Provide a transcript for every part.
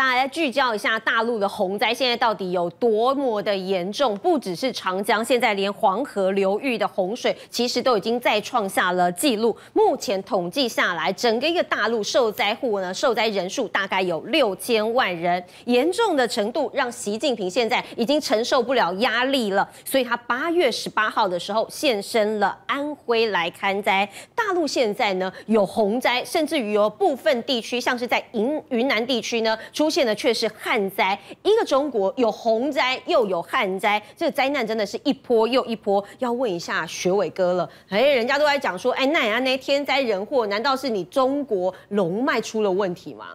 大家聚焦一下大陆的洪灾，现在到底有多么的严重？不只是长江，现在连黄河流域的洪水其实都已经再创下了纪录。目前统计下来，整个一个大陆受灾户呢，受灾人数大概有6000万人，严重的程度让习近平现在已经承受不了压力了，所以他8月18号的时候现身了安徽来看灾。大陆现在呢有洪灾，甚至于有部分地区，像是在云南地区呢出现的却是旱灾，一个中国有洪灾又有旱灾，这灾难真的是一波又一波。要问一下学伟哥了，人家都在讲说，那天灾人祸，难道是你中国龙脉出了问题吗？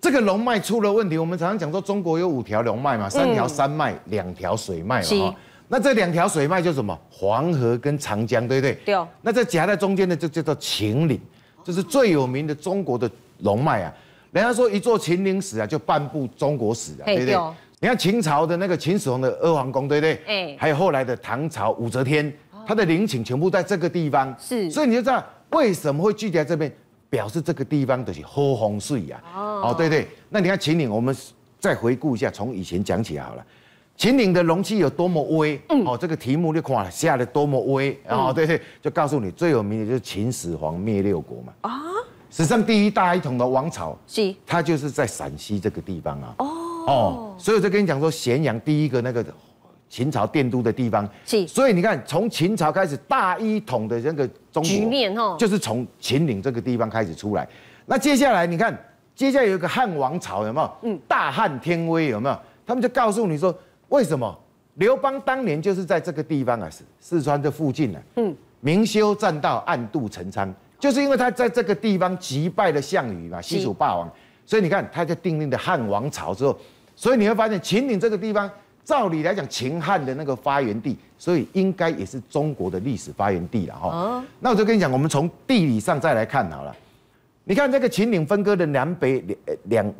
这个龙脉出了问题，我们常常讲说中国有5条龙脉嘛，3条山脉，2条水脉嘛。那这2条水脉就是什么？黄河跟长江，对不对？对哦。那这夹在中间的就叫做秦岭，这是最有名的中国的龙脉啊。 人家说一座秦岭死啊，就半部中国死啊， 对不对？你看秦朝的那个秦始皇的阿房宫，对不对？还有后来的唐朝武则天，她的陵寝全部在这个地方。是，所以你就知道为什么会聚集在这边，表示这个地方就是喝洪水啊。哦，对对。那你看秦岭，我们再回顾一下，从以前讲起好了。秦岭的容器有多么微？哦，这个题目就看了下得多么微。哦，对对，就告诉你最有名的就是秦始皇灭6国嘛。啊。 史上第一大一统的王朝，是它就是在陕西这个地方啊。哦，所以我就跟你讲说，咸阳第一个那个秦朝奠都的地方，是。所以你看，从秦朝开始大一统的那个中国局面，就是从秦岭这个地方开始出来。那接下来你看，接下来有一个汉王朝，有没有？大汉天威有没有？他们就告诉你说，为什么刘邦当年就是在这个地方啊，四川这附近啊，明修栈道，暗度陈仓。 就是因为他在这个地方击败了项羽嘛，西楚霸王，所以你看他就订立了汉王朝之后，所以你会发现秦岭这个地方，照理来讲秦汉的那个发源地，所以应该也是中国的历史发源地了哈。哦、那我就跟你讲，我们从地理上再来看好了，你看这个秦岭分割的南北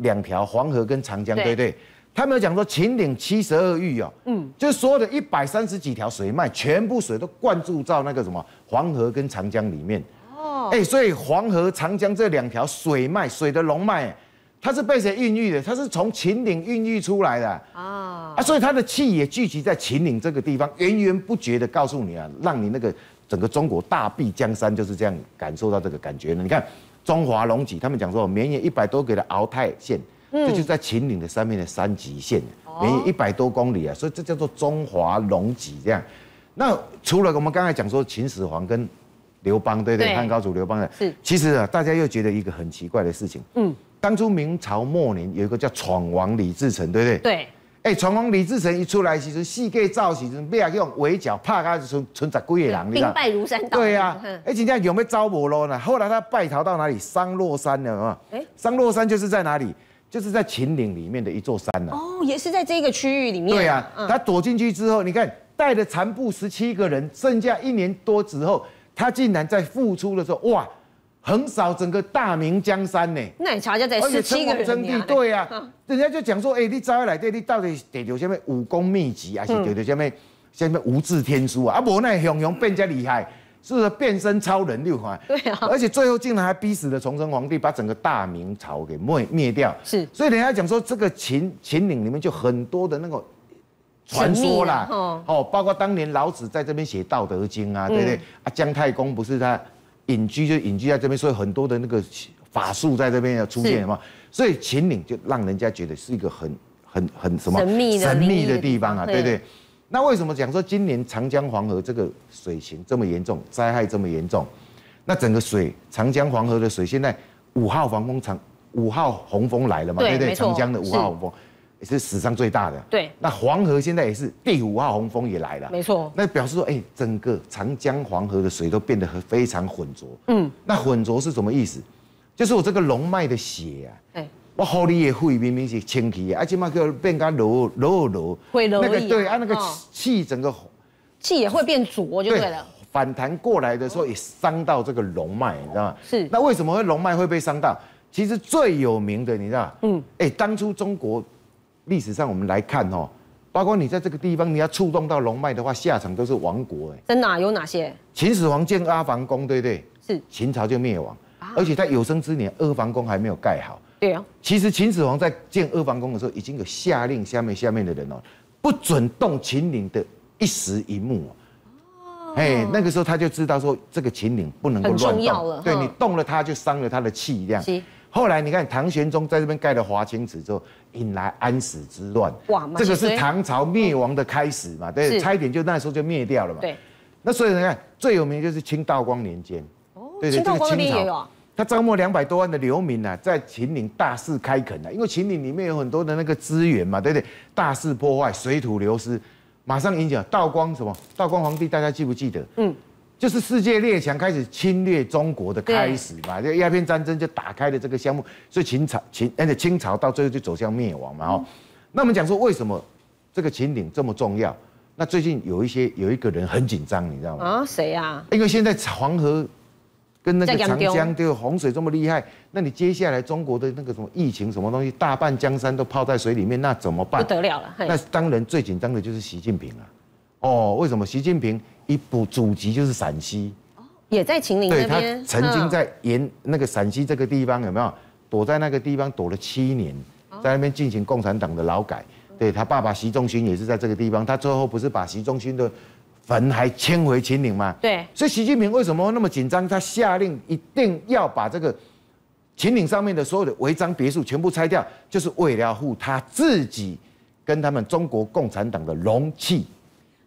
两条黄河跟长江，对不对？他们有讲说秦岭72峪哦，就是所有的130几条水脉，全部水都灌注到那个什么黄河跟长江里面。 所以黄河、长江这2条水脉，水的龙脉，它是被谁孕育的？它是从秦岭孕育出来的啊！所以它的气也聚集在秦岭这个地方，源源不绝的告诉你啊，让你那个整个中国大庇江山就是这样感受到这个感觉了。你看中华龙脊，他们讲说绵延100多公里的敖泰县，这就是在秦岭的上面的山脊线，绵延100多公里啊，所以这叫做中华龙脊这样。那除了我们刚才讲说秦始皇跟 刘邦对不对？汉高祖刘邦的，是。其实啊，大家又觉得一个很奇怪的事情。当初明朝末年有一个叫闯王李自成，对不对？对。闯王李自成一出来，其实四界造时阵，要用围剿，怕他存10几个人，你知道？兵败如山倒。对啊，人家有没有招无路呢？后来他败逃到哪里？商洛山了嘛？商洛山就是在哪里？就是在秦岭里面的一座山了。哦，也是在这个区域里面。对啊，他躲进去之后，你看带着残部17个人，剩下1年多之后。 他竟然在复出的时候，哇，横扫整个大明江山呢！那你瞧就在17个人称帝，对啊，人家就讲说，你招下来对，你到底得有什么武功秘籍，还是得有什么无字天书啊？啊，无奈熊熊变加厉害，是不是变身超人六环？对啊，而且最后竟然还逼死了崇祯皇帝，把整个大明朝给灭掉。是，所以人家讲说，这个秦岭里面就很多的那个。 传说啦，包括当年老子在这边写《道德经》啊，对不对？啊，姜太公不是他隐居在这边，所以很多的那个法术在这边要出现嘛，所以秦岭就让人家觉得是一个很什么神秘的地方啊，对不对？那为什么讲说今年长江黄河这个水情这么严重，灾害这么严重？那整个长江黄河的水现在5号洪峰来了嘛，对不对？长江的5号洪峰。 也是史上最大的。对，那黄河现在也是第5号洪峰也来了。没错，那表示说，整个长江黄河的水都变得非常浑浊。那浑浊是什么意思？就是我这个龙脉的血我河里的血明明是清气啊，而且嘛叫变个柔，那个对啊，那个气整个气也会变浊就对了。反弹过来的时候也伤到这个龙脉，你知道吗？是。那为什么龙脉会被伤到？其实最有名的，你知道？当初中国。 历史上我们来看包括你在这个地方，你要触动到龙脉的话，下场都是亡国真的有哪些？秦始皇建阿房宫，对不对？是。秦朝就灭亡，而且他有生之年阿房宫还没有盖好，对啊，其实秦始皇在建阿房宫的时候，已经有下令下面的人哦，不准动秦岭的一石一木哦。哎，那个时候他就知道说这个秦岭不能够乱动，对你动了它就伤了它的气量。后来你看唐玄宗在这边盖了华清池之后，引来安史之乱。哇，这个是唐朝灭亡的开始嘛？对，差一点就那时候就灭掉了嘛。对。那所以你看最有名就是清道光年间，对对，这个清朝。 他招募200多万的流民啊，在秦岭大肆开垦啊，因为秦岭里面有很多的那个资源嘛，对不对？大肆破坏，水土流失，马上影响道光什么？道光皇帝大家记不记得？嗯，就是世界列强开始侵略中国的开始嘛，这鸦片战争就打开了这个项目，所以清朝到最后就走向灭亡嘛。哦，那我们讲说为什么这个秦岭这么重要？那最近有一个人很紧张，你知道吗？啊，谁啊？因为现在黄河。 跟那个长江对洪水这么厉害，那你接下来中国的那个什么疫情什么东西，大半江山都泡在水里面，那怎么办？不得了了。那当然最紧张的就是习近平啊。哦，为什么习近平一部祖籍就是陕西，也在秦岭那边。他曾经在那个陕西这个地方有没有躲在那个地方躲了7年，在那边进行共产党的劳改。对他爸爸习仲勋也是在这个地方，他最后不是把习仲勋的。 坟还迁回秦岭嘛？对，所以习近平为什么那么紧张？他下令一定要把这个秦岭上面的所有的违章别墅全部拆掉，就是为了护他自己跟他们中国共产党的容器。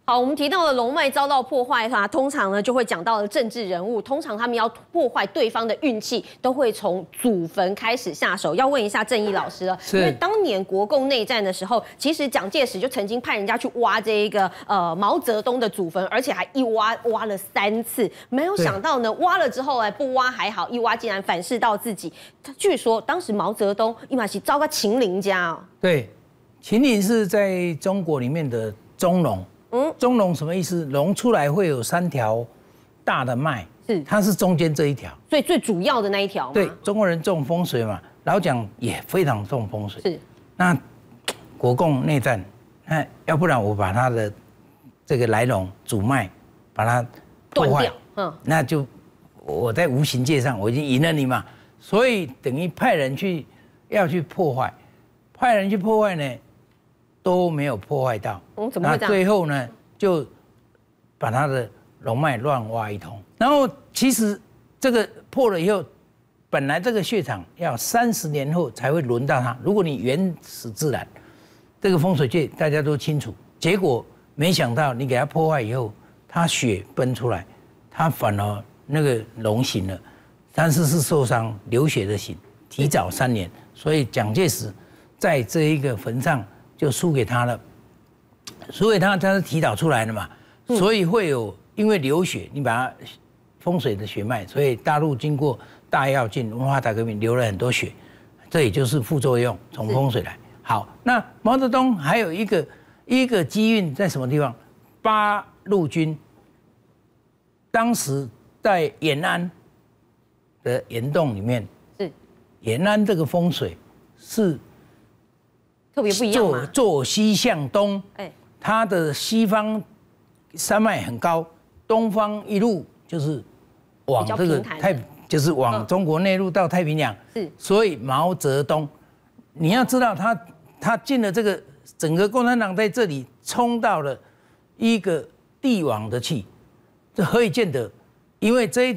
好，我们提到了龙脉遭到破坏哈，通常呢就会讲到了政治人物，通常他们要破坏对方的运气，都会从祖坟开始下手。要问一下正义老师了，因为当年国共内战的时候，其实蒋介石就曾经派人家去挖这一个毛泽东的祖坟，而且还一挖了3次，没有想到呢，挖了之后哎不挖还好，一挖竟然反噬到自己。他据说当时毛泽东伊玛西招个秦岭家哦，对，秦岭是在中国里面的中农。 中龙什么意思？龙出来会有3条大的脉，是它是中间这一条，所以最主要的那一条。对，中国人重风水嘛，老蒋也非常重风水。是，那国共内战，那要不然我把它的这个来龙主脉把它破坏，嗯，那就我在无形界上我已经赢了你嘛，所以等于派人要去破坏，派人去破坏呢。 都没有破坏到，怎么会这样？那最后呢，就把他的龙脉乱挖一通。然后其实这个破了以后，本来这个血场要30年后才会轮到他。如果你原始自然，这个风水界大家都清楚。结果没想到你给他破坏以后，他血奔出来，他反而那个龙形了，但是是受伤流血的形，提早3年。所以蒋介石在这一个坟上。 就输给他了，输给他，他是提早出来的嘛，所以会有因为流血，你把它风水的血脉，所以大陆经过大跃进、文化大革命流了很多血，这也就是副作用，从风水来。好，那毛泽东还有一个机运在什么地方？八路军当时在延安的岩洞里面，是延安这个风水是。 特别不一样嘛，坐西向东，哎，它的西方山脉很高，东方一路就是往这个就是往中国内陆到太平洋。是，所以毛泽东，你要知道他进了这个整个共产党在这里冲到了一个帝王的气，这何以见得？因为这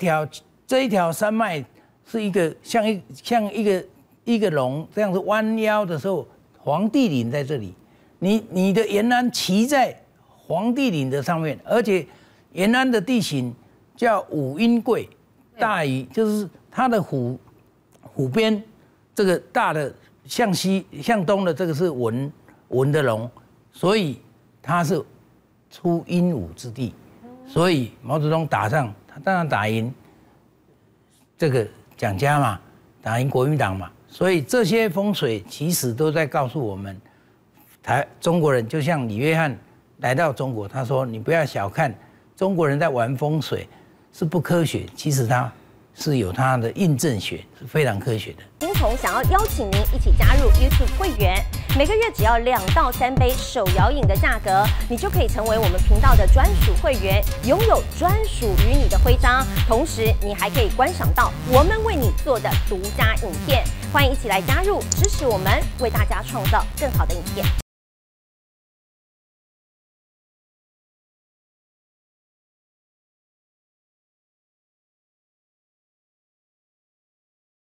一条山脉是一个像一个龙这样子弯腰的时候。 黄帝陵在这里，你的延安骑在黄帝陵的上面，而且延安的地形叫五阴贵，大于就是它的虎边这个大的向西向东的这个是文的龙，所以它是出阴武之地，所以毛泽东打仗，他当然打赢这个蒋家嘛，打赢国民党嘛。 所以这些风水其实都在告诉我们，中国人就像李约翰来到中国，他说：“你不要小看中国人在玩风水，是不科学。其实他是有他的印证学，是非常科学的。”金童想要邀请您一起加入 YouTube 会员，每个月只要2到3杯手摇饮的价格，你就可以成为我们频道的专属会员，拥有专属于你的徽章。同时，你还可以观赏到我们为你做的独家影片。欢迎一起来加入，支持我们，为大家创造更好的影片。